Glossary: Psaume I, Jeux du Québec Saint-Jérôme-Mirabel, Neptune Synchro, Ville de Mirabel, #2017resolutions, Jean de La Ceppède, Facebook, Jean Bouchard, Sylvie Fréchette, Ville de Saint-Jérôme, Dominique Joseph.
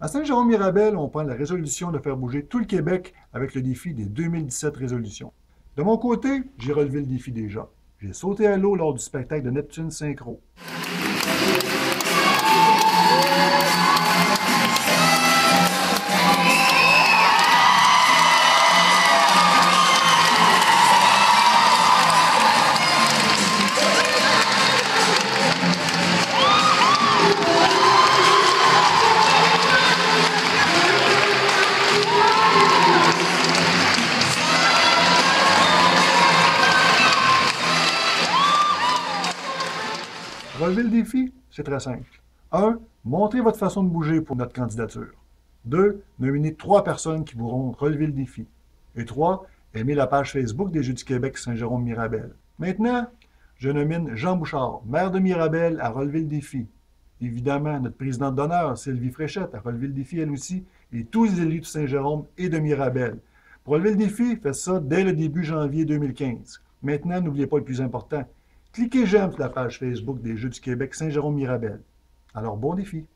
À Saint-Jérôme-Mirabel, on prend la résolution de faire bouger tout le Québec avec le défi des 2017 résolutions. De mon côté, j'ai relevé le défi déjà. J'ai sauté à l'eau lors du spectacle de Neptune Synchro. Relever le défi, c'est très simple. 1. Montrez votre façon de bouger pour notre candidature. 2. Nominez 3 personnes qui pourront relever le défi. Et 3. Aimez la page Facebook des Jeux du Québec Saint-Jérôme-Mirabel. Maintenant, je nomine Jean Bouchard, maire de Mirabel, à relever le défi. Évidemment, notre présidente d'honneur, Sylvie Fréchette, a relevé le défi elle aussi, et tous les élus de Saint-Jérôme et de Mirabel. Pour relever le défi, faites ça dès le début janvier 2015. Maintenant, n'oubliez pas le plus important. Cliquez « J'aime » sur la page Facebook des Jeux du Québec Saint-Jérôme-Mirabel. Alors, bon défi!